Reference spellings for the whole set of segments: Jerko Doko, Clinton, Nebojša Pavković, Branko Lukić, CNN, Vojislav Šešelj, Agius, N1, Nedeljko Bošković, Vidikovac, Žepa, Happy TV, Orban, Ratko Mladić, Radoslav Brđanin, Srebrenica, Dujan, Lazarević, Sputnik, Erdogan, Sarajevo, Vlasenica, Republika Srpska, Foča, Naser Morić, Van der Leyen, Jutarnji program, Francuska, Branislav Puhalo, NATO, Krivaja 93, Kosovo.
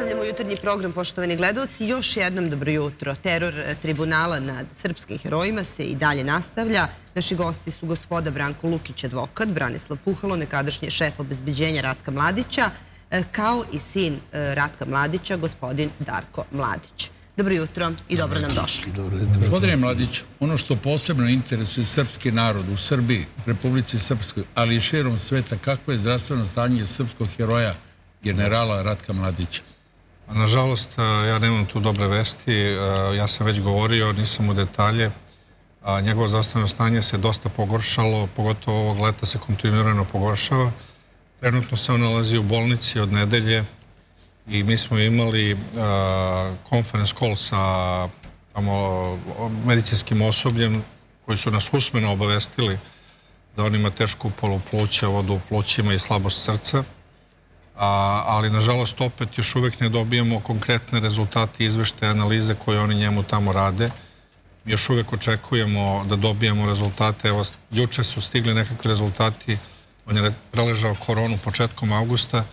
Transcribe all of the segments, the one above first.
Nastavljamo jutarnji program, poštovani gledalci. Još jednom dobro jutro. Teror tribunala nad srpskim herojima se i dalje nastavlja. Naši gosti su gospoda Branko Lukić, advokat, Branislav Puhalo, nekadašnji šef obezbeđenja Ratka Mladića, kao i sin Ratka Mladića, gospodin Darko Mladić. Dobro jutro i dobro nam došli. Gospodine Mladić, ono što posebno interesuje srpski narod u Srbiji, Republici Srpskoj, ali i širom sveta, kako je zdravstveno stanje srpskog heroja generala Ratka Mladića? Nažalost, ja nemam tu dobre vesti. Ja sam već govorio, nisam u detalje. Njegovo zdravstveno stanje se dosta pogoršalo, pogotovo ovog leta se kontinuirano pogoršava. Trenutno se on nalazi u bolnici od nedelje i mi smo imali conference call sa medicinskim osobljem koji su nas usmeno obavestili da on ima tešku upalu pluća, vodu u plućima i slabost srca. Ali, nažalost, opet još uvijek ne dobijemo konkretne rezultate, izvešte, analize koje oni njemu tamo rade. Još uvijek očekujemo da dobijemo rezultate. Evo, juče su stigli nekakvi rezultati. On je preležao koronu početkom avgusta.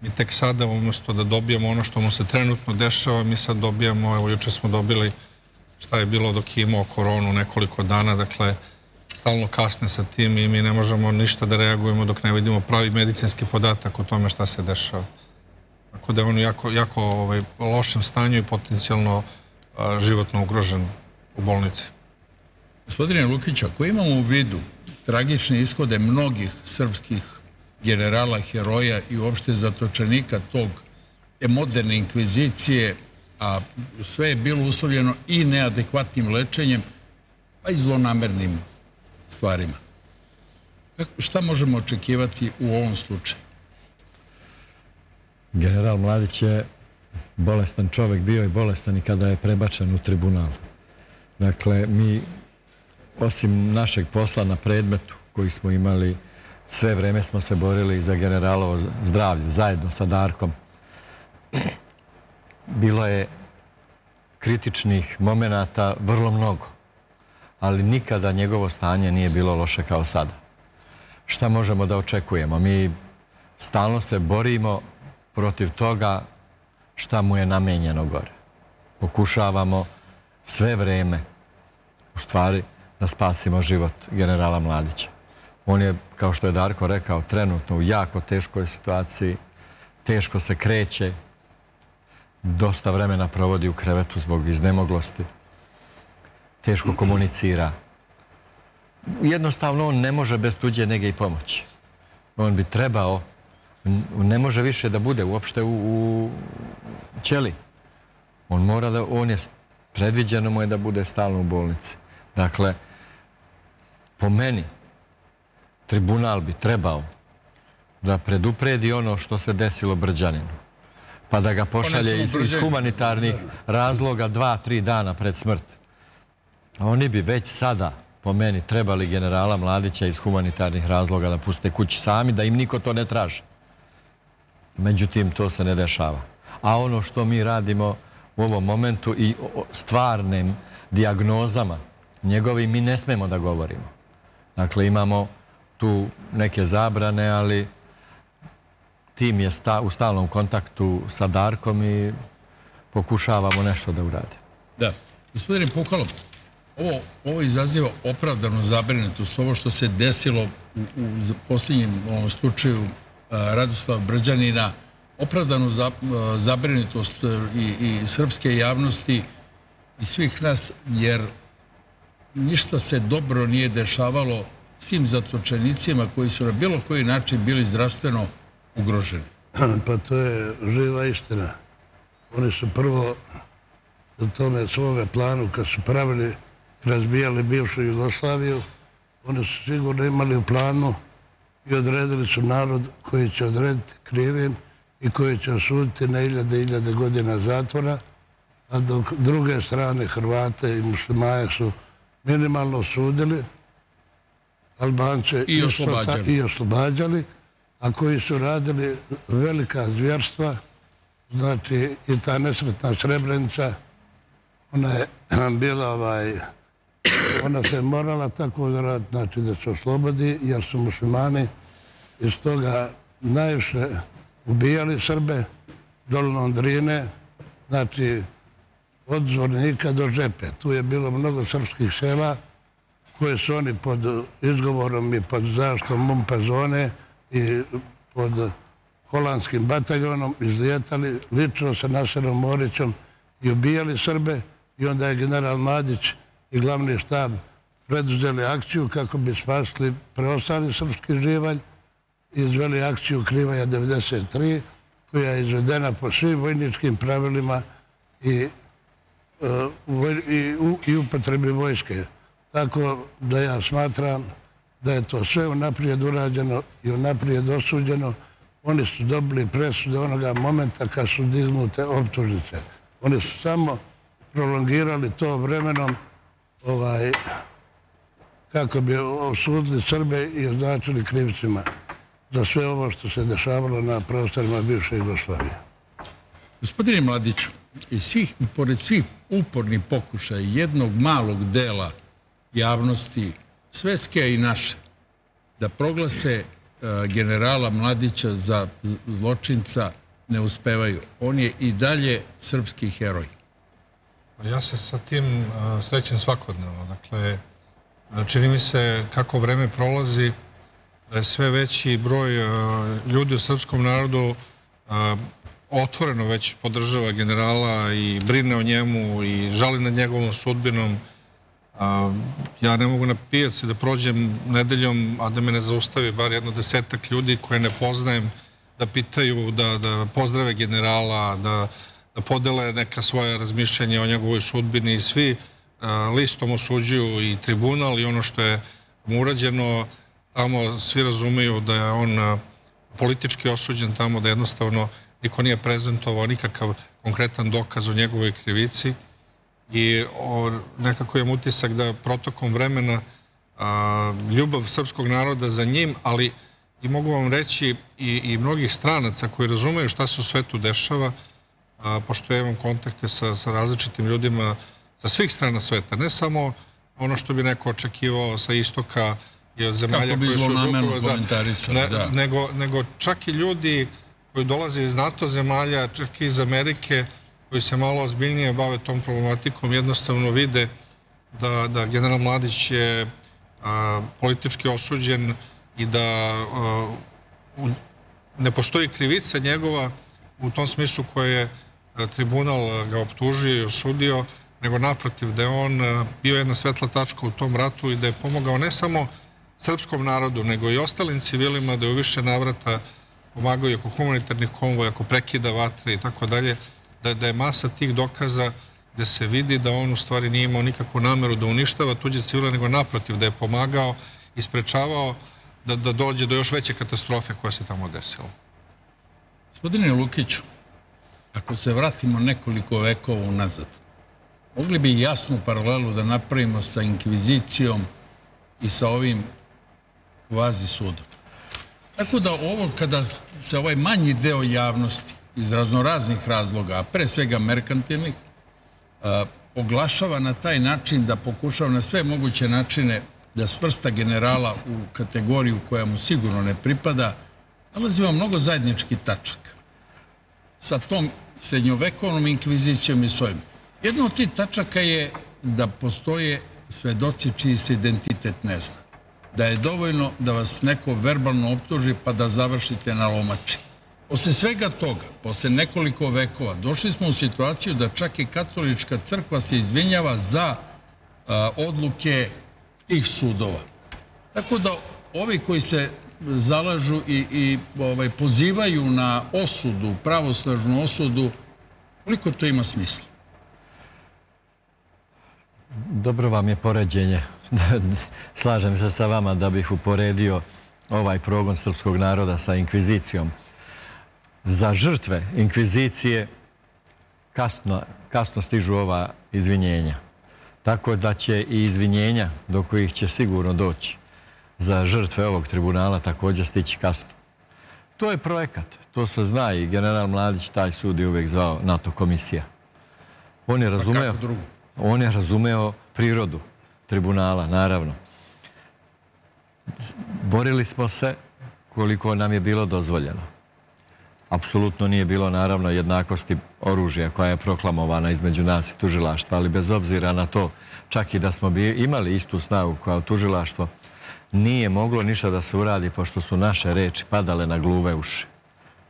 Mi tek sada, umjesto da dobijemo ono što mu se trenutno dešava, mi sad dobijamo, evo, juče smo dobili šta je bilo dok je imao koronu nekoliko dana. Dakle, stalno kasne sa tim i mi ne možemo ništa da reagujemo dok ne vidimo pravi medicinski podatak o tome šta se dešava. Tako da je on u jako lošem stanju i potencijalno životno ugrožen u bolnici. Gospodine Lukić, ako imamo u vidu tragične ishode mnogih srpskih generala, heroja i uopšte zatočenika tog moderne inkvizicije, a sve je bilo uslovljeno i neadekvatnim lečenjem, pa i zlonamernim stvarima. Šta možemo očekivati u ovom slučaju? General Mladić je bolestan čovjek, bio i bolestan i kada je prebačen u tribunal. Dakle, mi, osim našeg posla na predmetu koji smo imali, sve vreme smo se borili za generalovo zdravlje, zajedno sa Darkom. Bilo je kritičnih momenata vrlo mnogo, ali nikada njegovo stanje nije bilo loše kao sada. Šta možemo da očekujemo? Mi stalno se borimo protiv toga šta mu je namenjeno gore. Pokušavamo sve vreme, u stvari, da spasimo život generala Mladića. On je, kao što je Darko rekao, trenutno u jako teškoj situaciji, teško se kreće, dosta vremena provodi u krevetu zbog iznemoglosti, teško komunicira. Jednostavno, on ne može bez tuđe nege i pomoći. On bi trebao, ne može više da bude uopšte u ćeliji. On je, predviđeno mu je da bude stalno u bolnici. Dakle, po meni, tribunal bi trebao da predupredi ono što se desilo Brđaninu, pa da ga pošalje iz humanitarnih razloga 2-3 dana pred smrt. Oni bi već sada, po meni, trebali generala Mladića iz humanitarnih razloga da puste kući sami, da im niko to ne traži. Međutim, to se ne dešava. A ono što mi radimo u ovom momentu i stvarnim dijagnozama njegovim mi ne smemo da govorimo. Dakle, imamo tu neke zabrane, ali tim je u stalnom kontaktu sa Darkom i pokušavamo nešto da uradi. Da. Gospodine Puhalo, ovo izaziva opravdano zabrinutost, ovo što se desilo u posljednjem slučaju Radoslava Brđanina, opravdano zabrinutost i srpske javnosti i svih nas, jer ništa se dobro nije dešavalo svim zatočenicima koji su na bilo koji način bili zdravstveno ugroženi. Pa to je živa istina. Oni su prvo u tome svome planu, kad su pravili, razbijali bivšu Jugoslaviju, oni su sigurno imali u planu i odredili su narod koji će odrediti krivim i koji će osuditi na hiljade i hiljade godina zatvora, a dok druge strane Hrvate i muslimaje su minimalno osudili, Albance i oslobađali, a koji su radili velika zvjerstva, znači i ta nesretna Srebrenica, ona je bila ona se morala tako raditi, znači da se oslobodi, jer su muslimani iz toga najviše ubijali Srbe, dolnom Drine, znači od Zvornika do Žepe. Tu je bilo mnogo srpskih sela koje su oni pod izgovorom i pod zaštom MUNPA zone i pod holandskim bataljonom izlijetali lično sa Naserom Morićom i ubijali Srbe. I onda je general Mladić i glavni štab preduzeli akciju kako bi spasili preostali srpski živalj i izveli akciju Krivaja 93, koja je izvedena po svim vojničkim pravilima i upotrebi vojske. Tako da ja smatram da je to sve unaprijed urađeno i unaprijed osuđeno. Oni su dobili presude onoga momenta kad su dignute optužnice. Oni su samo prolongirali to vremenom kako bi osudili Srbe i označili krivcima za sve ovo što se dešavalo na prostorima bivše Jugoslavije. Gospodine Mladiću, pored svih upornih pokušaja jednog malog dela javnosti, svetske i naše, da proglase generala Mladića za zločinca ne uspevaju. On je i dalje srpski heroj. Ja se sa tim srećem svakodnevno. Dakle, čini mi se kako vreme prolazi da je sve veći broj ljudi u srpskom narodu otvoreno već podržava generala i brine o njemu i žali nad njegovom sudbinom. Ja ne mogu na pijaci da prođem nedeljom, a da me ne zaustavi bar jedno 10-tak ljudi koje ne poznajem da pitaju, da pozdrave generala, da podele neka svoja razmišljenja o njegovoj sudbini i svi listom osuđuju i tribunal i ono što je mu urađeno. Tamo svi razumiju da je on politički osuđen tamo, da jednostavno niko nije prezentovao nikakav konkretan dokaz o njegovoj krivici i nekako je utisak da protokom vremena ljubav srpskog naroda za njim, ali i mogu vam reći i mnogih stranaca koji razumeju šta se u svetu dešava, pošto ja imam kontakte sa različitim ljudima sa svih strana sveta, ne samo ono što bi neko očekivao sa istoka i od zemalja koji su okruženi, nego čak i ljudi koji dolaze iz NATO zemalja, čak i iz Amerike, koji se malo ozbiljnije bave tom problematikom, jednostavno vide da general Mladić je politički osuđen i da ne postoji krivica njegova u tom smislu koje je tribunal ga optužio i osudio, nego naprotiv da je on bio jedna svetla tačka u tom ratu i da je pomogao ne samo srpskom narodu, nego i ostalim civilima, da je u više navrata pomagao i oko humanitarnih konvoja, oko prekida vatre i tako dalje, da je masa tih dokaza gde se vidi da on u stvari nije imao nikakvu nameru da uništava tuđe civile, nego naprotiv da je pomagao i sprečavao da dođe do još veće katastrofe koja se tamo desila. Gospodine Lukiću, ako se vratimo nekoliko vekova unazad, mogli bi jasnu paralelu da napravimo sa inkvizicijom i sa ovim kvazi sudom. Tako da ovo, kada se ovaj manji deo javnosti iz raznoraznih razloga, a pre svega merkantilnih, oglašava na taj način da pokušava na sve moguće načine da svrsta generala u kategoriju koja mu sigurno ne pripada, nalazimo mnogo zajedničkih tačaka sa tom srednjovekovnom inkvizicijom i svojim. Jedna od tih tačaka je da postoje svedoci čiji se identitet ne zna. Da je dovoljno da vas neko verbalno optuži pa da završite na lomači. Posle svega toga, posle nekoliko vekova, došli smo u situaciju da čak i katolička crkva se izvinjava za odluke tih sudova. Tako da ovi koji se zalažu i pozivaju na osudu, pravosnažnu osudu, koliko to ima smisla? Dobro vam je poređenje. Slažem se sa vama da bih uporedio ovaj progon srpskog naroda sa inkvizicijom. Za žrtve inkvizicije kasno stižu ova izvinjenja. Tako da će i izvinjenja do kojih će sigurno doći za žrtve ovog tribunala također stići kasno. To je projekat, to se zna i general Mladić, taj sud je uvek zvao NATO komisija. On je razumeo prirodu tribunala, naravno. Borili smo se koliko nam je bilo dozvoljeno. apsolutno nije bilo naravno jednakosti oružja koja je proklamovana između nas i tužilaštva, ali bez obzira na to, čak i da smo imali istu snagu kao tužilaštvo, nije moglo ništa da se uradi pošto su naše reči padale na gluve uši.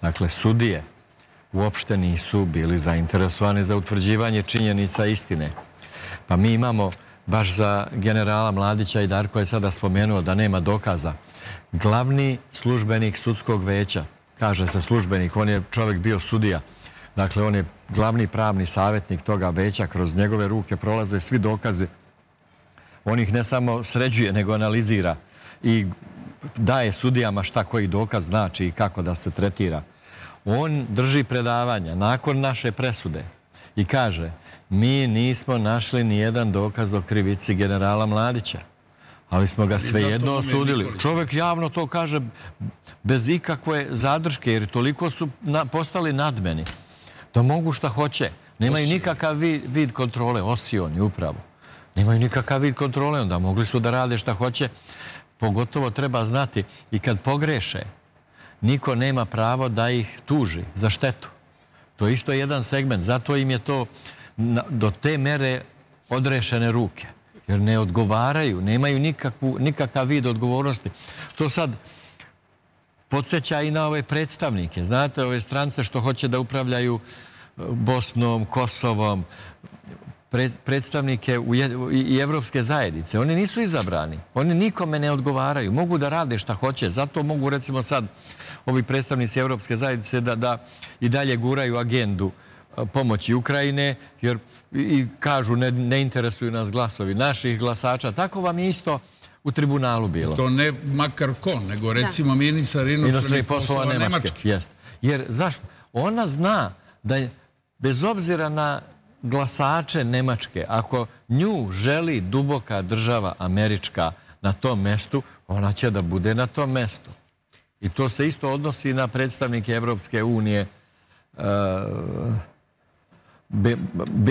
Dakle, sudije uopšte nisu bili zainteresovani za utvrđivanje činjenica istine. Pa mi imamo, baš za generala Mladića, i Darko je sada spomenuo da nema dokaza, glavni službenik sudskog veća, kaže se službenik, on je čovjek bio sudija, dakle on je glavni pravni savjetnik toga veća, kroz njegove ruke prolaze svi dokaze, on ih ne samo sređuje nego analizira i daje sudijama šta koji dokaz znači i kako da se tretira. On drži predavanja nakon naše presude i kaže: mi nismo našli nijedan dokaz o krivici generala Mladića, ali smo ga svejedno osudili. Čovjek javno to kaže bez ikakve zadrške, jer toliko su postali nadmeni da mogu šta hoće. Nemaju nikakav vid kontrole, osioni upravo. Nemaju nikakav vid kontrole, onda mogli su da rade šta hoće. Pogotovo treba znati, i kad pogreše, niko nema pravo da ih tuži za štetu. To je isto jedan segment, zato im je to do te mere odrešene ruke, jer ne odgovaraju, nemaju nikakav vid odgovornosti. To sad podsjeća i na ove predstavnike, znate, ove strance što hoće da upravljaju Bosnom, Kosovom, predstavnike i evropske zajednice. Oni nisu izabrani, oni nikome ne odgovaraju, mogu da rade šta hoće, zato mogu recimo sad ovi predstavnici evropske zajednice da i dalje guraju agendu pomoći Ukrajine, jer i kažu ne interesuju nas glasovi naših glasača. Tako vam je isto u tribunalu bilo. To ne makar ko, nego recimo ministar inostranih poslova Nemačke. Jer zašto? Ona zna da bez obzira na glasače Nemačke, ako nju želi duboka država američka na tom mestu, ona će da bude na tom mestu. I to se isto odnosi na predstavnike Evropske unije.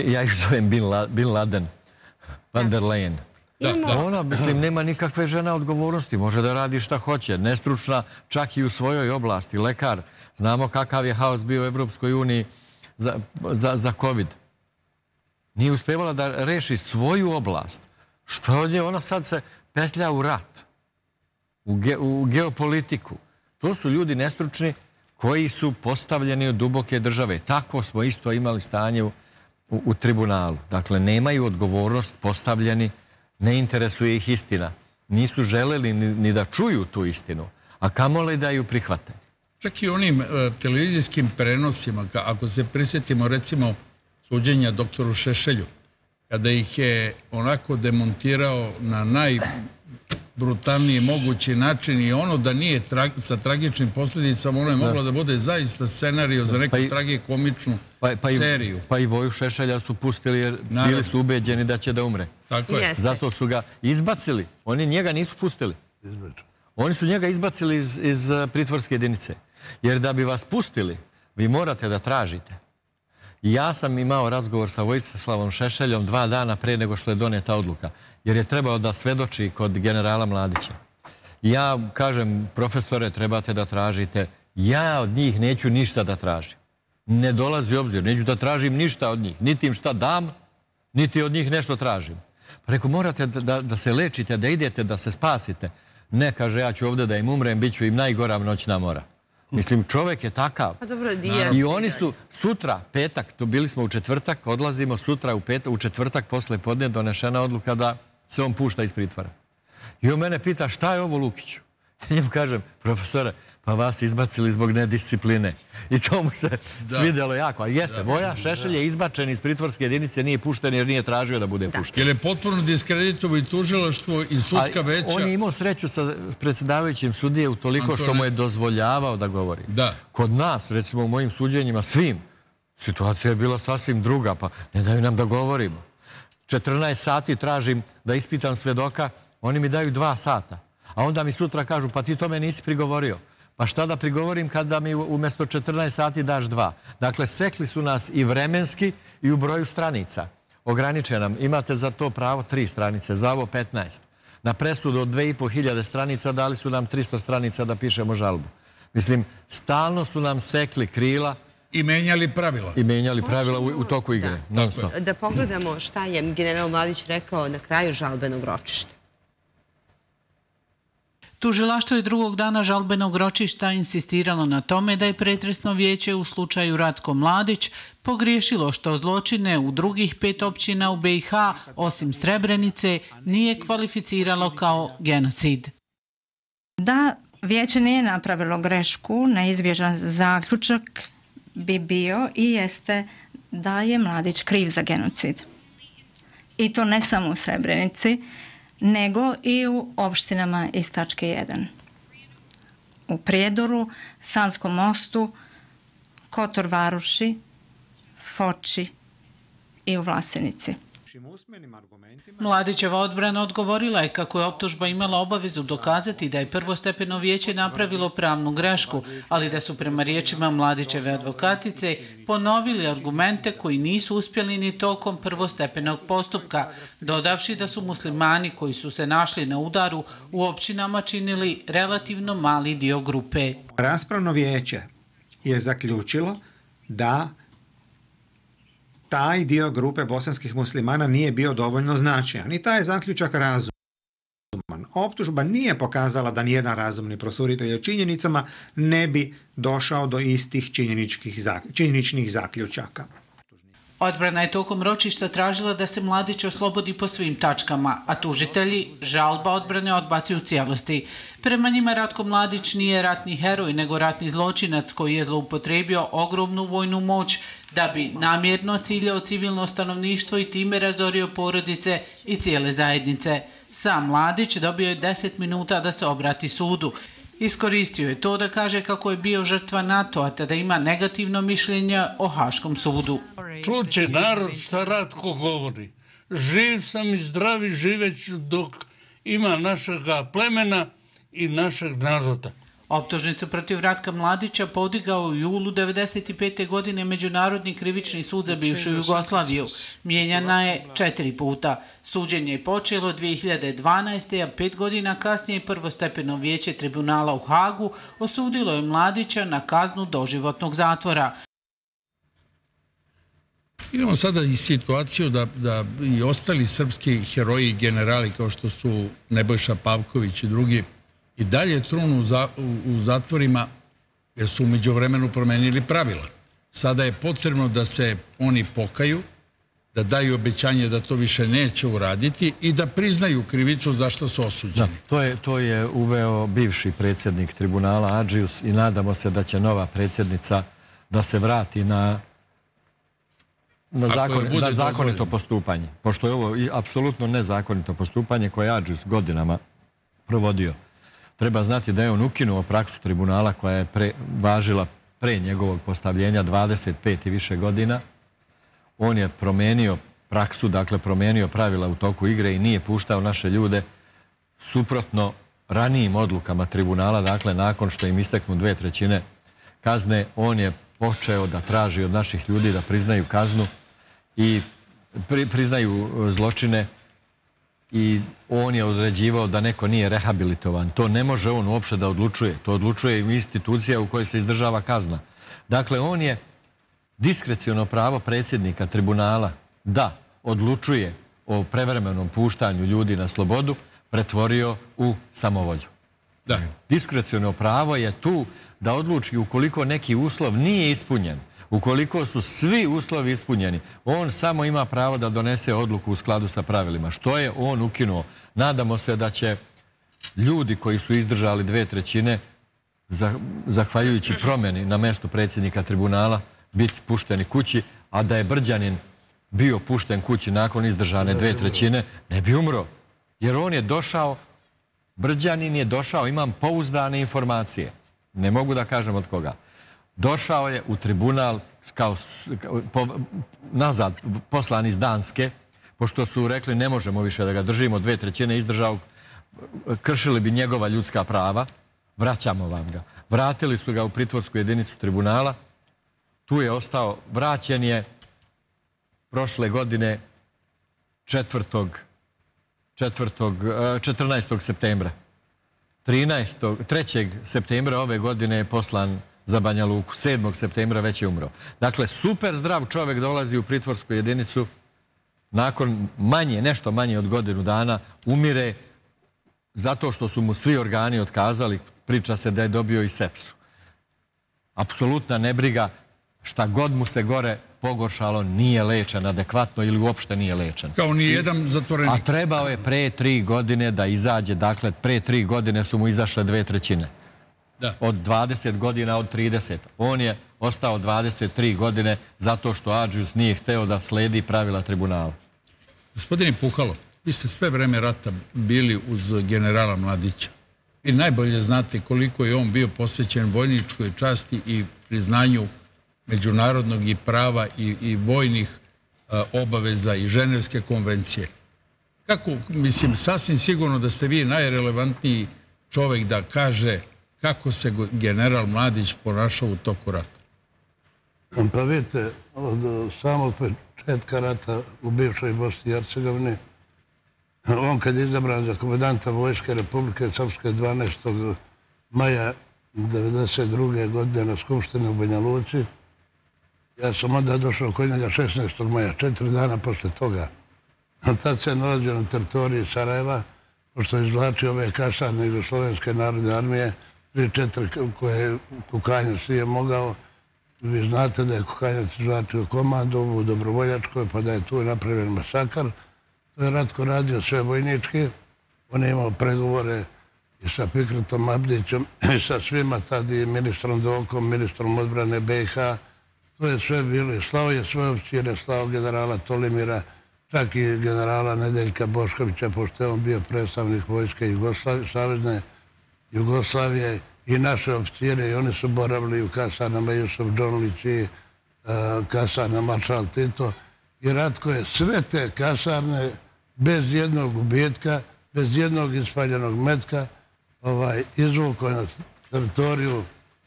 Ja ih zovem Bin Laden, Van der Leyen. Ona, mislim, nema nikakve žena odgovornosti, može da radi šta hoće, nestručna čak i u svojoj oblasti. Lekar, znamo kakav je haos bio u Evropskoj uniji za COVID. Nije uspevala da reši svoju oblast. Što od nje, ona sad se petlja u rat, u geopolitiku. To su ljudi nestručni koji su postavljeni od duboke države. Tako smo isto imali stanje u tribunalu. Dakle, nemaju odgovornost postavljeni, ne interesuje ih istina. Nisu želeli ni da čuju tu istinu, a kamoli da ju prihvate. Čak i onim televizijskim prenosima, ako se prisjetimo recimo suđenja doktoru Šešelju, kada ih je onako demontirao na najbrutalniji mogući način, i ono da nije sa tragičnim posljedicama, ono je moglo da bude zaista scenario za neku tragikomičnu seriju. Pa i Voju Šešelja su pustili jer bili su ubeđeni da će da umre. Zato su ga izbacili. Oni njega nisu pustili. Oni su njega izbacili iz pritvorske jedinice. Jer da bi vas pustili, vi morate da tražite. Ja sam imao razgovor sa Vojislavom Šešeljom 2 dana pre nego što je doneta odluka, jer je trebao da svedoči kod generala Mladića. Ja kažem: profesore, trebate da tražite. Ja od njih neću ništa da tražim. Ne dolazi u obzir, neću da tražim ništa od njih. Niti im šta dam, niti od njih nešto tražim. Rekao, morate da se lečite, da idete, da se spasite. Ne, kaže, ja ću ovdje da im umrem, bit ću im najgora noćna mora. Mislim, čovjek je takav. I oni su sutra, petak, to bili smo u četvrtak, odlazimo sutra u četvrtak posle podne, donešena odluka da se on pušta iz pritvora. I on mene pita: šta je ovo, Lukiću? Ja njemu kažem: profesore, pa vas izbacili zbog nediscipline. I to mu se svidjelo jako. Ali jeste, Voja Šešelj je izbačen iz pritvorske jedinice, nije pušten jer nije tražio da bude pušten. Jer je potpuno diskreditovo i tužilaštvo i sudska veća. On je imao sreću sa predsjedavajućim sudije u toliko što mu je dozvoljavao da govori. Kod nas, recimo u mojim suđenjima, svim, situacija je bila sasvim druga, pa ne daju nam da govorimo. 14 sati tražim da ispitam svedoka, oni mi daju 2 sata. A onda mi sutra kažu: pa ti tome nisi prigovorio. Pa šta da prigovorim kada mi umjesto 14 sati daš 2? Dakle, sekli su nas i vremenski i u broju stranica. Ograniče nam. Imate za to pravo 3 stranice, za ovo 15. Na presudu od 2500 stranica dali su nam 300 stranica da pišemo žalbu. Mislim, stalno su nam sekli krila. I menjali pravila. I menjali pravila u toku igre. Da pogledamo šta je general Mladić rekao na kraju žalbenog ročišta. Tužilaštvo je drugog dana žalbenog ročišta insistiralo na tome da je pretresno vijeće u slučaju Ratko Mladić pogriješilo što zločine u drugih 5 općina u BiH, osim Srebrenice, nije kvalificiralo kao genocid. Da vijeće nije napravilo grešku, neizbježan zaključak bi bio i jeste da je Mladić kriv za genocid. I to ne samo u Srebrenici, nego i u opštinama iz tačke 1. U Prijedoru, Sanskom mostu, Kotor Varoši, Foči i u Vlasenici. Mladićeva odbrana odgovorila je kako je optužba imala obavezu dokazati da je prvostepeno vijeće napravilo pravnu grešku, ali da su prema riječima Mladićeve advokatice ponovili argumente koji nisu uspjeli ni tokom prvostepenog postupka, dodavši da su muslimani koji su se našli na udaru u općinama činili relativno mali dio grupe. Raspravno vijeće je zaključilo da taj dio grupe bosanskih muslimana nije bio dovoljno značajan i taj je zaključak razuman. Optužba nije pokazala da nijedan razumni prosuritelj o činjenicama ne bi došao do istih činjeničnih zaključaka. Odbrana je tokom ročišta tražila da se Mladić oslobodi po svim tačkama, a tužitelji žalba odbrane odbaci u cijelosti. Prema njima Ratko Mladić nije ratni heroj, nego ratni zločinac koji je zloupotrijebio ogromnu vojnu moć da bi namjerno ciljao civilno stanovništvo i time razorio porodice i cijele zajednice. Sam Mladić dobio je 10 minuta da se obrati sudu. Iskoristio je to da kaže kako je bio žrtva NATO-a, te da ima negativno mišljenje o Haškom sudu. Čuće narod šta Ratko govori. Živ sam i zdravi, živeću dok ima našeg plemena i našeg naroda. Optužnicu protiv Ratka Mladića podigao u julu 1995. godine Međunarodni krivični sud za bivšu Jugoslaviju. Mijenjana je 4 puta. Suđenje je počelo 2012. a 5 godina kasnije prvostepeno vijeće tribunala u Hagu osudilo je Mladića na kaznu doživotnog zatvora. Imamo sada i situaciju da i ostali srpski heroji i generali kao što su Nebojša Pavković i drugi i dalje trunu u zatvorima jer su umeđu vremenu promenili pravila. Sada je potrebno da se oni pokaju, da daju obećanje da to više neće uraditi i da priznaju krivicu zašto su osuđeni. To je uveo bivši predsjednik tribunala Agius i nadamo se da će nova predsjednica da se vrati na zakonito postupanje. Pošto je ovo apsolutno nezakonito postupanje koje je Agius godinama provodio. Treba znati da je on ukinuo praksu tribunala koja je važila pre njegovog postavljenja 25 i više godina. On je promenio praksu, dakle promenio pravila u toku igre i nije puštao naše ljude suprotno ranijim odlukama tribunala. Dakle, nakon što im isteknu 2/3 kazne, on je počeo da traži od naših ljudi da priznaju kaznu i priznaju zločine. I on je određivao da neko nije rehabilitovan. To ne može on uopšte da odlučuje. To odlučuje institucija u kojoj se izdržava kazna. Dakle, on je diskreciono pravo predsjednika tribunala da odlučuje o prevremenom puštanju ljudi na slobodu pretvorio u samovolju. Diskreciono pravo je tu da odluči ukoliko neki uslov nije ispunjen. Ukoliko su svi uslovi ispunjeni, on samo ima pravo da donese odluku u skladu sa pravilima. Što je on ukinuo? Nadamo se da će ljudi koji su izdržali 2/3, zahvaljujući promjeni na mestu predsjednika tribunala, biti pušteni kući, a da je Brđanin bio pušten kući nakon izdržane 2/3, ne bi umro. Jer on je došao, Brđanin je došao, imam pouzdane informacije, ne mogu da kažem od koga. Došao je u tribunal nazad poslan iz Danske, pošto su rekli ne možemo više da ga držimo, 2/3 izdržao, kršili bi njegova ljudska prava, vraćamo vam ga. Vratili su ga u pritvorsku jedinicu tribunala, tu je ostao, vraćen je prošle godine 14. septembra. 3. septembra ove godine je poslan za Banja Luku. 7. septembra već je umro. Dakle, super zdrav čovjek dolazi u pritvorsku jedinicu, nakon nešto manje od godinu dana umire zato što su mu svi organi otkazali. Priča se da je dobio i sepsu. Apsolutna nebriga, šta god mu se gore pogoršalo, nije lečen adekvatno ili uopšte nije lečen. Kao nijedan zatvorenik. A trebao je pre 3 godine da izađe. Dakle, pre 3 godine su mu izašle 2/3. Od 20 godina, od 30. On je ostao 23 godine zato što Agius nije hteo da sledi pravila tribunala. Gospodine Puhalo, vi ste sve vreme rata bili uz generala Mladića. Vi najbolje znate koliko je on bio posvećen vojničkoj časti i priznanju međunarodnog i prava i vojnih obaveza i Ženevske konvencije. Kako, mislim, sasvim sigurno da ste vi najrelevantniji čovjek da kaže kako se general Mladić ponašao u toku rata? Pa vidite, od samog početka rata u bivšoj Bosni i Hercegovini, on kad je izabran za komandanta Vojske Republike Srpske 12. maja 1992. godine na Skupštini u Banja Luci, ja sam onda došao kod njega 16. maja, 4 dana posle toga. Tad se je nalazio na teritoriji Sarajeva, pošto je izvlačio ove kasarne Jugoslovenske narodne armije, 3-4 koje Kukajnjac nije mogao. Vi znate da je Kukajnjac izvlačio komandu u Dobrovoljačkoj, pa da je tu napravljen masakar. To je Ratko radio sve vojnički. On je imao pregovore i sa Fikretom Abdićom i sa svima tad, i ministrom Dokom, ministrom odbrane BiH. To je sve bilo. Slao je svoje oficire, slao generala Tolimira, čak i generala Nedeljka Boškovića, pošto je on bio predstavnik vojske Savezne Jugoslavije, i naše oficire, i oni su boravili u kasarnama Jusuf Džonlić i kasarna Maršal Tito. I Ratko je sve te kasarne bez jednog gubitka, bez jednog ispaljenog metka izvukao na teritoriju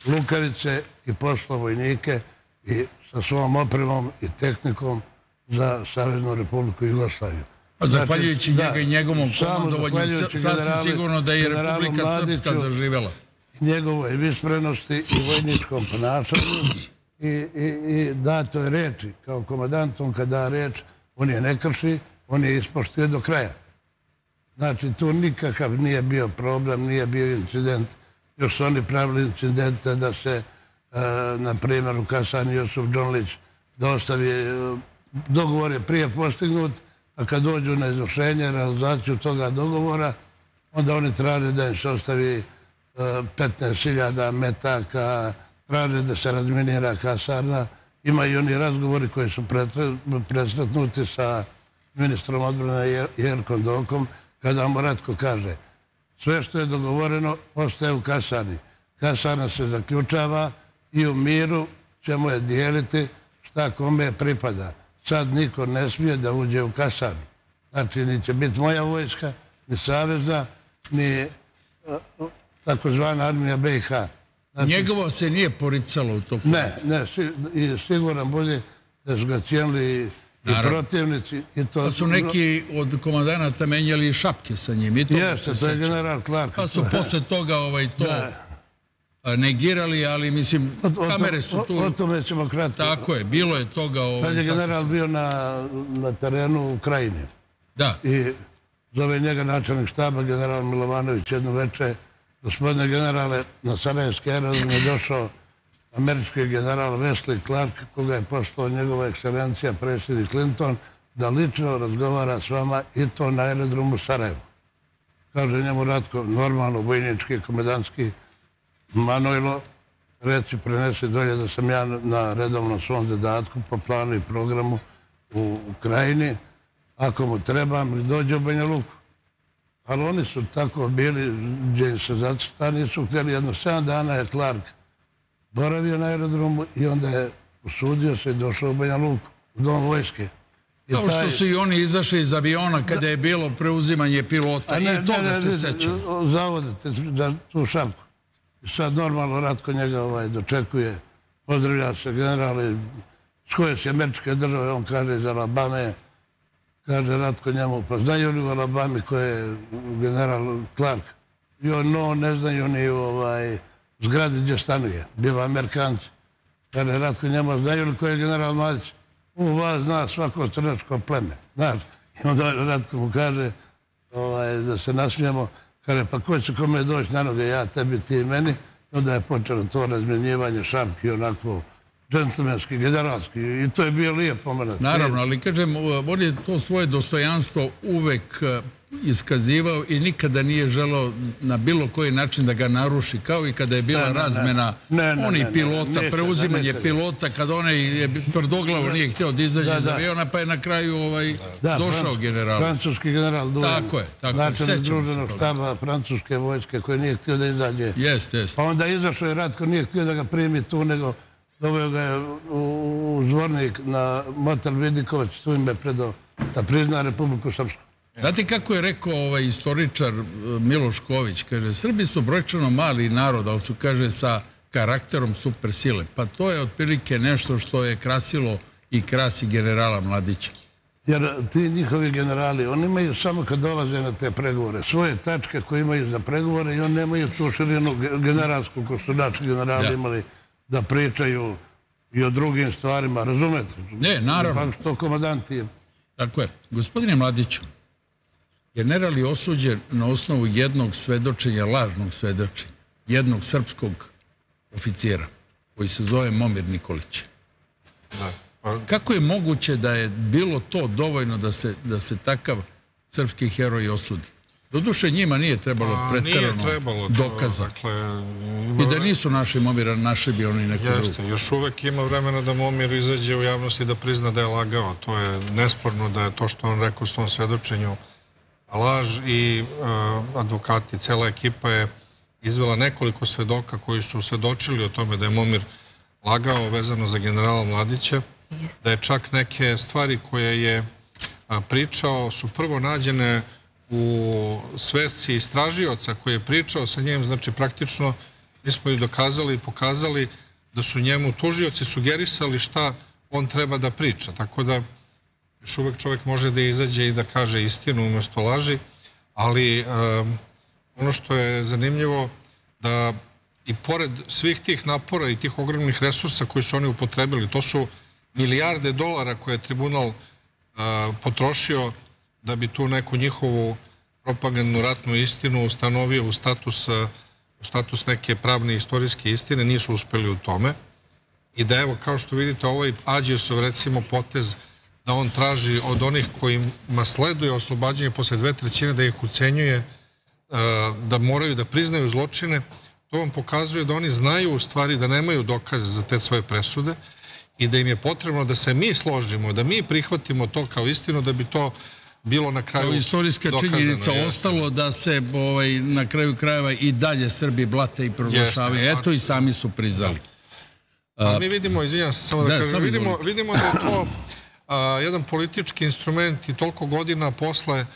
Lukavice i poslao vojnike i sa svom opremom i tehnikom za Saveznu Republiku Jugoslaviju. Zahvaljujući njega i njegovom komandovanju, sasvim sigurno da je Republika Srpska zaživjela. Njegovoj visprednosti i vojničkom ponašanju i datoj reči. Kao komandantom kada reč, on je ne krši, on je ispoštio do kraja. Znači, tu nikakav nije bio problem, nije bio incident. Još su oni pravili incidente da se, na primjer, u kasarni Jusuf Džonlić da ostavi, dogovor je prije postignut, a kad dođu na izvršenje, realizaciju toga dogovora, onda oni traže da im se ostavi 15.000 metaka, traže da se razminira kasarna. Ima i oni razgovori koji su presretnuti sa ministrom odbrane Jerkom Dokom, kada mu Ratko kaže sve što je dogovoreno ostaje u kasarni. Kasarna se zaključava i u miru ćemo je dijeliti šta kome pripada. Sad niko ne smije da uđe u kasarnu. Znači, ni će biti moja vojska, ni savezna, ni takozvana armija BiH. Njegovo se nije poricalo u toku. Ne, siguran bude da su ga cijenili i protivnici. Pa su neki od komandanata menjali šapke sa njim. Jeste, to je general Clark. Pa su posle toga to negirali, ali mislim, kamere su tu. O tome ćemo kratko. Tako je, bilo je toga. Tad je general bio na terenu Ukrajine. Da. I zove njega načelnik štaba, general Milovanović, jedno veče. Gospodine generale, na sarajevski aerodrom je došao američki general Wesley Clark, koga je poslao njegova ekscelencija predsjednik Clinton, da lično razgovara s vama, i to na aerodromu Sarajevo. Kaže njemu Ratko, normalno, vojnički, komendantski, Manojlo, reci, prenesi dolje da sam ja na redovnom svom zadatku po planu i programu u Ukrajini. Ako mu trebam, dođe u Banja Luku. Ali oni su tako bili, gdje se zacrtani, nisu htjeli. Jedno 7 dana je Clark boravio na aerodromu i onda je usudio se i došao u Banja Luku, u dom vojske. Kao što su i oni izašli iz aviona kada je bilo preuzimanje pilota, i toga se sećaju. Zavodite za tu šapku. Sad normalno Ratko njega dočekuje, pozdravlja se generali, s koje se američke države, on kaže iz Alabame. Kaže Ratko njemu, pa znaju li u Alabami ko je general Clark? i ono ne znaju ni zgrade gdje stanuje. Biva Amerikanci. Kada Ratko njemu znaju li koji je general Mladić? U vas zna svako crnačko pleme. Znaš, i onda Ratko mu kaže da se nasmijemo. Kaže, pa ko će kome doći na noge, ja, tebi, ti i meni. Onda je počelo to razmjenjivanje šapki, onako džentlmenski, generalski. I to je bio lijepo moment. Naravno, ali kažem, on je to svoje dostojanstvo uvek iskazivao i nikada nije želao na bilo koji način da ga naruši, kao i kada je bila razmena onih pilota, preuzimanje pilota, kada onaj tvrdoglavo nije htio da izađe iz aviona, pa je na kraju došao general. Francuski general Dujan. Tako je, tako je. Načelnik druženog štaba francuske vojske koji nije htio da izađe. Jeste, jeste. Pa onda je izašao i Ratko nije htio da ga primi tu, nego doveo ga je u Zvornik na motel Vidikovac, tu im je predao da prizna Republiku Srpsku. Znate kako je rekao istoričar Miloš Ković, kaže, Srbi su brojčano mali narod, ali su, kaže, sa karakterom supersile. Pa to je otprilike nešto što je krasilo i krasi generala Mladića. Jer ti njihovi generali, oni imaju samo kad dolaze na te pregovore, svoje tačke koje imaju za pregovore i oni nemaju tu širinu generalsku koju su naši generali imali da pričaju i o drugim stvarima, razumete? Ne, naravno. To komandanti je. Tako je. Gospodine Mladiću, general je osuđen na osnovu jednog svedočenja, lažnog svedočenja, jednog srpskog oficira koji se zove Momir Nikolić. Kako je moguće da je bilo to dovoljno da se takav srpski heroj osudi? Doduše njima nije trebalo pretjerano dokaza. I da nisu našli Momira, našli bi oni neku drugu. Jeste, još uvek ima vremena da Momir izađe u javnosti da prizna da je lagao. To je nesporno da je to što on rekao u svom svedočenju laž i advokati, cela ekipa je izvela nekoliko svedoka koji su svedočili o tome da je Momir lagao vezano za generala Mladića, da je čak neke stvari koje je pričao su prvo nađene u svesci istražioca koji je pričao sa njim, znači praktično mi smo ju dokazali i pokazali da su njemu tužioci sugerisali šta on treba da priča, tako da još uvek čovjek može da izađe i da kaže istinu umjesto laži, ali ono što je zanimljivo da i pored svih tih napora i tih ogromnih resursa koji su oni upotrebili, to su milijarde dolara koje je tribunal potrošio da bi tu neku njihovu propagandnu ratnu istinu ustanovio u status neke pravne i istorijske istine, nisu uspeli u tome. I da evo, kao što vidite, ovaj Agiusov recimo potez da on traži od onih kojima sleduje oslobađanje posle 2/3 da ih ucenjuje, da moraju da priznaju zločine, to vam pokazuje da oni znaju u stvari da nemaju dokaze za te svoje presude i da im je potrebno da se mi složimo, da mi prihvatimo to kao istinu, da bi to bilo na kraju dokazano. Istorijska činjenica ostalo da se na kraju krajeva i dalje Srbi blate i proglašavaju. Eto i sami su priznali. Mi vidimo, izvinjam se samo da kažem, vidimo da je to jedan politički instrument i toliko godina posle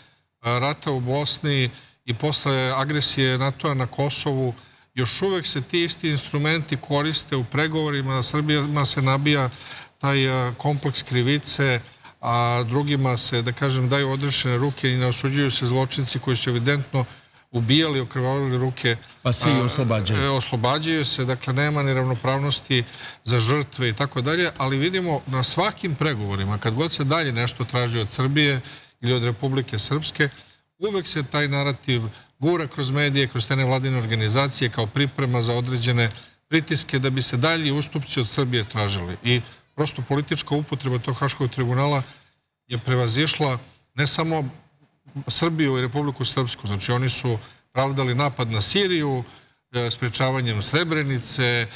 rata u Bosni i posle agresije NATO-a na Kosovu još uvek se ti isti instrumenti koriste u pregovorima. Srbima se nabija taj kompleks krivice, a drugima se, da kažem, daju odrešene ruke i ne osuđuju se zločinci koji su evidentno ubijali, okrvavili ruke. Pa se i oslobađaju. Oslobađaju se, dakle, nema ni ravnopravnosti za žrtve i tako dalje, ali vidimo na svakim pregovorima, kad god se dalje nešto traži od Srbije ili od Republike Srpske, uvek se taj narativ gura kroz medije, kroz te nevladine organizacije kao priprema za određene pritiske da bi se dalje ustupci od Srbije tražili. I prosto politička upotreba tog Haškog tribunala je prevazišla ne samo Srbiju i Republiku Srpsku. Znači, oni su pravdali napad na Siriju sprečavanjem Srebrenice,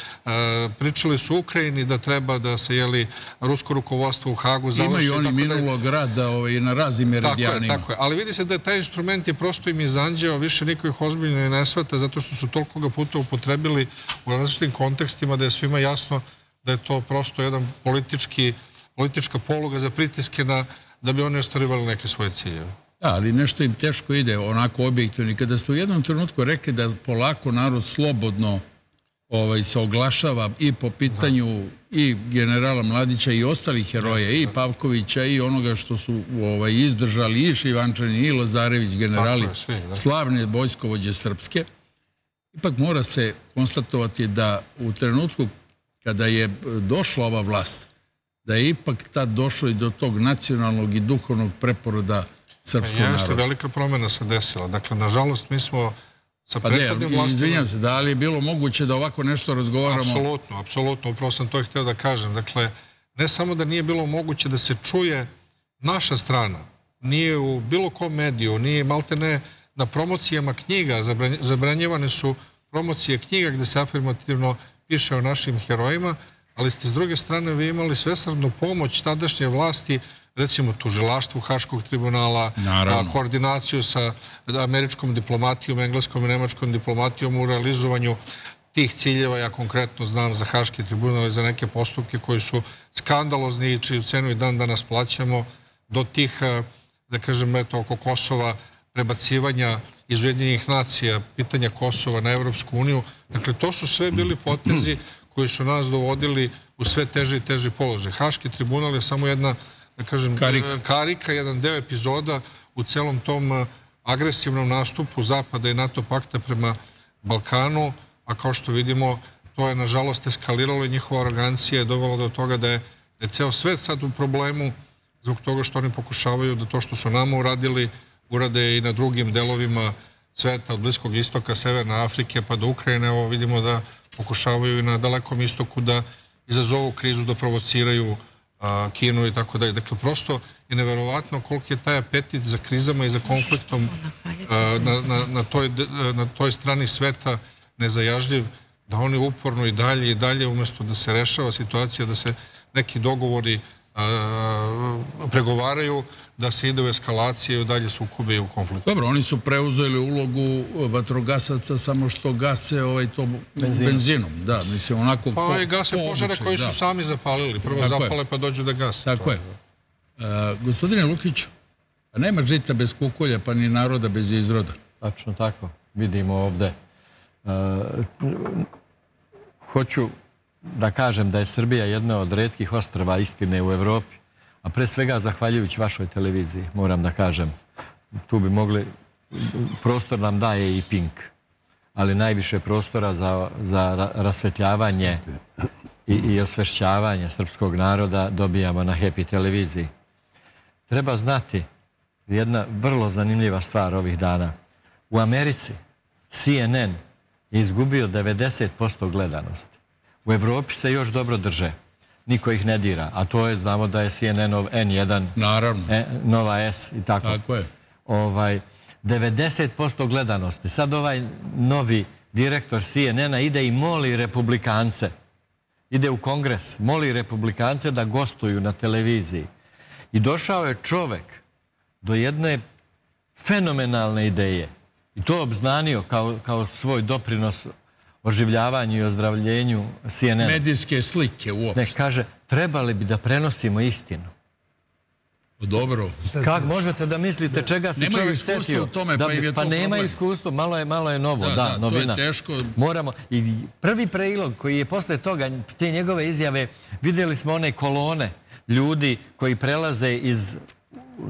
pričali su Ukrajini da treba da se, jeli, rusko rukovodstvo u Hagu završi. Imaju oni minulog rada i na raznim meridijanima. Tako je, ali vidi se da taj instrument je prosto im izanđeo, više niko ih ozbiljno i ne shvata zato što su toliko ga puta upotrebili u različitim kontekstima da je svima jasno da je to prosto jedan politička poluga za pritiske da bi oni ostvarivali neke svoje ciljeve. Da, ali nešto im teško ide, onako objektivno. I kada ste u jednom trenutku rekli da polako narod slobodno se oglašava i po pitanju i generala Mladića i ostalih heroja, i Pavkovića, i onoga što su izdržali, i Šivančani, i Lazarević, generali, slavne vojskovođe srpske, Ipak mora se konstatovati da u trenutku kada je došla ova vlast, da je ipak tad došlo i do tog nacionalnog i duhovnog preporoda srpskog naroda. Jeste, velika promjena se desila. Dakle, nažalost, mi smo sa prethodnim vlastima... Izvinjam se, da li je bilo moguće da ovako nešto razgovaramo? Apsolutno, apsolutno. Upravo sam to htio da kažem. Dakle, ne samo da nije bilo moguće da se čuje naša strana, nije u bilo kom mediju, nije malte ne na promocijama knjiga, zabranjivane su promocije knjiga gde se afirmativno piše o našim herojima, ali ste s druge strane vi imali svesrdnu pomoć tadašnje vlasti, recimo tužilaštvu Haškog tribunala, koordinaciju sa američkom diplomatijom, engleskom i nemačkom diplomatijom u realizovanju tih ciljeva. Ja konkretno znam za Haški tribunal i za neke postupke koji su skandalozni i čiju cenu i dan danas plaćamo, do tih, da kažem, eto, oko Kosova, prebacivanja iz Ujedinjenih nacija, pitanja Kosova na Evropsku uniju. Dakle, to su sve bili potezi koji su nas dovodili u sve teži i teži položaj. Haški tribunal je samo jedna, da kažem, karika, jedan deo epizoda u celom tom agresivnom nastupu Zapada i NATO pakta prema Balkanu, a kao što vidimo, to je, nažalost, eskaliralo i njihova arogancija je dovela do toga da je ceo svet sad u problemu zbog toga što oni pokušavaju da to što su nama uradili urade i na drugim delovima sveta, od Bliskog istoka, Severne Afrike pa do Ukrajine. Ovo vidimo da pokušavaju i na Dalekom istoku da izazovu krizu, da provociraju Kinu i tako dalje. Dakle, prosto je neverovatno koliko je taj apetit za krizama i za konfliktom na toj strani sveta nezajažljiv, da oni uporno i dalje, umjesto da se rešava situacija, da se neki dogovori pregovaraju, da se ide u eskalacije i u dalje sukobe i u konfliktu. Dobro, oni su preuzeli ulogu vatrogasaca, samo što gase to benzinom. Da, mislim, onako... Pa i gase požare koji su sami zapalili. Prvo zapale pa dođu da gase. Tako je. Gospodine Lukić, nema žita bez kukolja, pa ni naroda bez izroda. Tačno tako. Vidimo ovde. Hoću da kažem da je Srbija jedna od retkih ostrva istine u Evropi, a pre svega zahvaljujući vašoj televiziji, moram da kažem. Tu bi mogli, prostor nam daje i Pink, ali najviše prostora za rasvetljavanje i osvešćavanje srpskog naroda dobijamo na Happy televiziji. Treba znati jedna vrlo zanimljiva stvar ovih dana. U Americi CNN je izgubio 90% gledanosti. U Evropi se još dobro drže. Niko ih ne dira. A to je, znamo da je CNN-ov N1, Nova S i tako. Tako je. 90% gledanosti. Sad novi direktor CNN-a ide i moli republikance. Ide u kongres. Moli republikance da gostuju na televiziji. I došao je čovek do jedne fenomenalne ideje. I to obznanio kao svoj doprinos oživljavanju i ozdravljenju CNN-a. Medijske slike uopšte. Ne, kaže, trebali bi da prenosimo istinu. Dobro. Kako možete da mislite čega se čovjek setio? Pa nema iskustvo, malo je novo, da, novina. To je teško. I prvi prilog koji je posle toga, te njegove izjave, vidjeli smo one kolone ljudi koji prelaze iz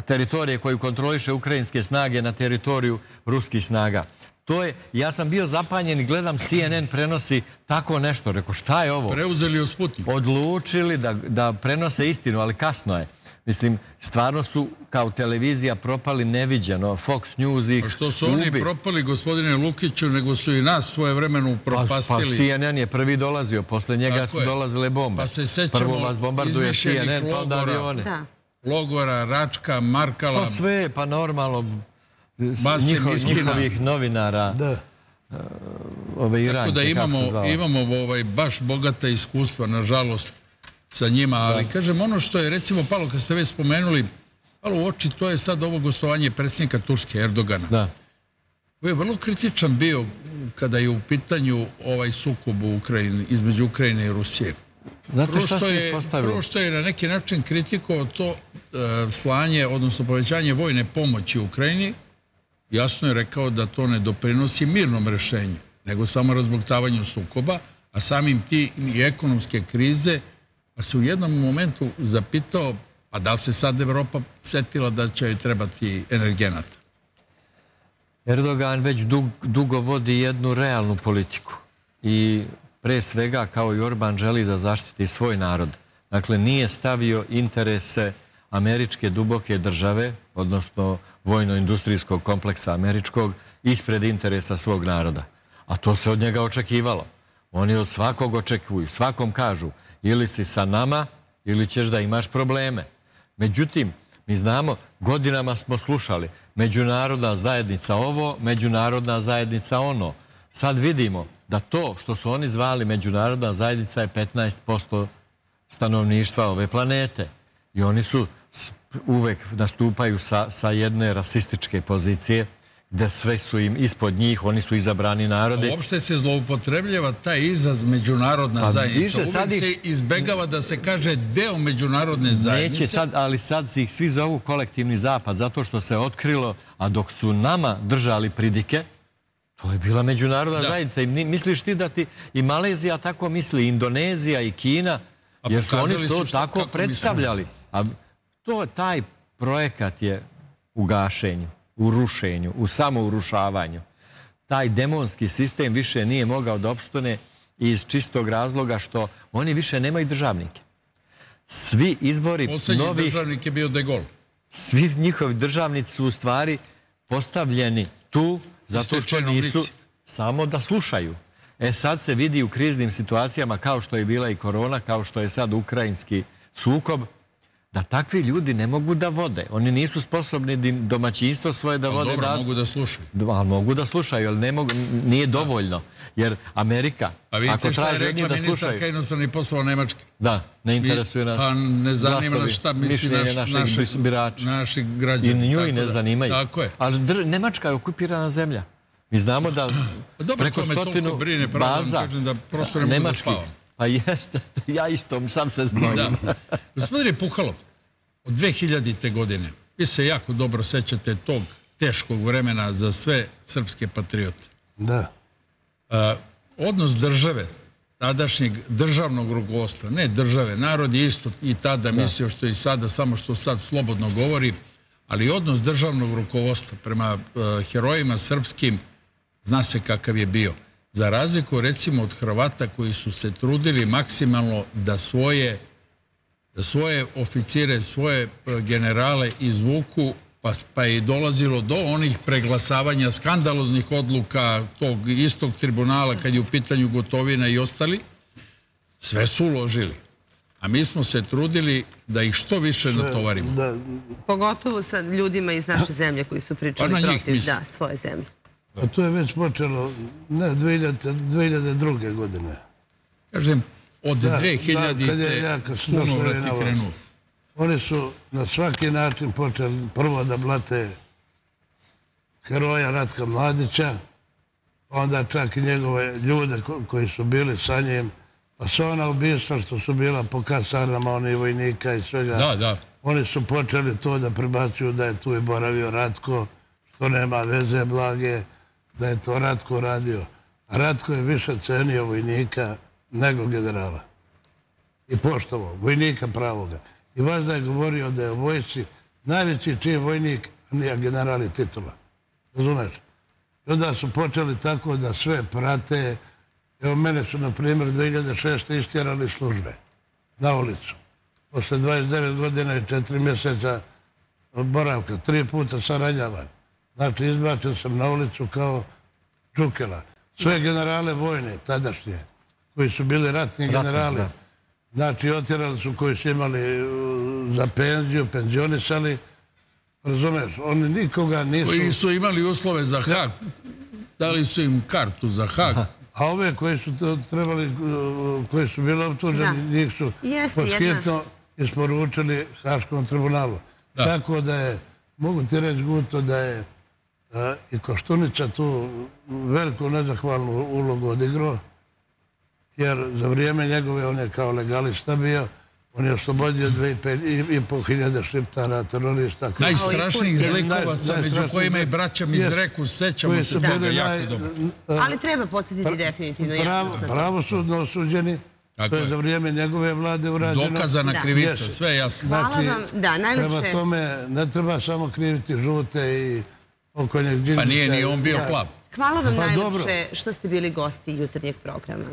teritorije koju kontroliše ukrajinske snage na teritoriju ruskih snaga. Ja sam bio zapanjen i gledam CNN prenosi tako nešto. Rekao, šta je ovo? Preuzeli od Sputnika. Odlučili da prenose istinu, ali kasno je. Mislim, stvarno su kao televizija propali neviđeno. Fox News ih ubi. Što su oni propali, gospodine Lukiću, nego su i nas svoje vremenu upropastili. Pa CNN je prvi dolazio, posle njega su dolazile bombe. Pa se sećamo prvo vas bombarduje CNN, pa onda avione. Logora, Račka, Markala. Pa sve, pa normalno... njihovih novinara ove Iranke, kako se zvala. Imamo baš bogata iskustva, nažalost, sa njima, ali kažem, ono što je, recimo, Palo, kad ste već spomenuli, Palo u oči, to je sad ovo gostovanje predsjednika Turske, Erdogana, koji je vrlo kritičan bio kada je u pitanju ovaj sukob između Ukrajine i Rusije. Znate šta se ispostavilo? Prvo što je na neki način kritikovao to slanje, odnosno povećanje vojne pomoći Ukrajini, jasno je rekao da to ne doprinosi mirnom rešenju, nego samo razboktavanju sukoba, a samim ti i ekonomske krize, pa se u jednom momentu zapitao, a da li se sad Evropa setila da će joj trebati energenata? Erdogan već dugo vodi jednu realnu politiku i pre svega, kao i Orban, želi da zaštiti svoj narod. Dakle, nije stavio interese američke duboke države, odnosno vojno-industrijskog kompleksa američkog, ispred interesa svog naroda. A to se od njega očekivalo. Oni od svakog očekuju, svakom kažu ili si sa nama ili ćeš da imaš probleme. Međutim, mi znamo, godinama smo slušali međunarodna zajednica ovo, međunarodna zajednica ono. Sad vidimo da to što su oni zvali međunarodna zajednica je 15% stanovništva ove planete. I oni su uvek nastupaju sa jedne rasističke pozicije gde sve su im ispod njih, oni su izabrani narodi. Uopšte se zloupotrebljava taj izraz međunarodna zajednica. Uvijek se izbegava da se kaže deo međunarodne zajednice. Neće sad, ali sad ih svi zovu kolektivni zapad, zato što se otkrilo, a dok su nama držali pridike, to je bila međunarodna zajednica. I misliš ti da ti i Malezija tako misli, Indonezija i Kina, jer su oni to tako predstavljali. A taj projekat je u gašenju, u rušenju, u samourušavanju. Taj demonski sistem više nije mogao da opstane iz čistog razloga što oni više nemaju državnike. Svi izbori novih... Poslednji državnik je bio De Gaulle. Svi njihovi državnici su u stvari postavljeni tu zato što nisu samo da slušaju. E sad se vidi u kriznim situacijama kao što je bila i korona, kao što je sad ukrajinski sukob, da takvi ljudi ne mogu da vode. Oni nisu sposobni domaćinstvo svoje da vode. Dobro, mogu da slušaju. Mogu da slušaju, ali nije dovoljno. Jer Amerika, ako traže od njih da slušaju... A vidite šta je rekla ministarka inostranih poslova Nemačke? Da, ne interesuje nas. Pa ne zanima nas šta misli naši građani. I nju i ne zanimaju. Tako je. Ali Nemačka je okupirana zemlja. Mi znamo da preko 100 baza nemačkih... Pa jeste, ja isto sam se znojim. Gospodine Puhalo, od 2000. godine vi se jako dobro sećate tog teškog vremena za sve srpske patriote. Da. Odnos države, tadašnjeg državnog rukovodstva, ne države, narod je isto i tada mislio što i sada, samo što sad slobodno govori, ali odnos državnog rukovodstva prema herojima srpskim zna se kakav je bio. Za razliku, recimo, od Hrvata koji su se trudili maksimalno da svoje oficire, svoje generale izvuku, pa je dolazilo do onih preglasavanja skandaloznih odluka tog istog tribunala kad je u pitanju Gotovina i ostali, sve su uložili. A mi smo se trudili da ih što više natovarimo. Pogotovo sa ljudima iz naše zemlje koji su pričali protiv svoje zemlje. A to je već počelo, ne, 2002. godine. Kažem, od 2000. sunovrati krenuo. Oni su na svaki način počeli prvo da blate heroja Ratka Mladića, onda čak i njegove ljude koji su bili sa njim, pa sva ona ubistva što su bila po kasarnama, oni vojnika i svega, oni su počeli to da prebacuju da je tu i boravio Ratko, što nema veze blage, da je to Ratko radio. Ratko je više cenio vojnika nego generala. I poštovao, vojnika pravoga. I važda je govorio da je u vojsci najveći čin vojnik, nije general i titula. Razumeš? I onda su počeli tako da sve prate. Evo, mene su, na primjer, 2006. istjerali službe na ulicu. Posle 29 godina i 4 mjeseca boravka, 3 puta sam ranjavan. Znači, izbačen sam na ulicu kao Čukela. Sve generale vojne, tadašnje, koji su bili ratni generali, znači, otjerali su koji su imali za penziju, penzionisali. Razumeš, oni nikoga nisu... Koji su imali uslove za Hag. Dali su im kartu za Hag. A ove koji su bili optuženi, njih su poskitno isporučili Haškom tribunalu. Tako da je, mogu ti reći Guto, da je i Koštunica tu veliku nezahvalnu ulogu odigrao, jer za vrijeme njegove on je kao legalista bio, on je oslobodio 2500 šiptara, terorista. Najstrašnijih zlikovaca, među kojima i braćam iz Reku, sećamo se toga jako dobro. Ali treba podsjetiti definitivno. Pravosudno osuđeni, to je za vrijeme njegove vlade urađeno. Dokazana krivica, sve jasno. Hvala vam, da, najljepše. Prema tome, ne treba samo kriviti žute i Pa nije ni on bio hlap. Hvala vam najljepše što ste bili gosti jutarnjeg programa.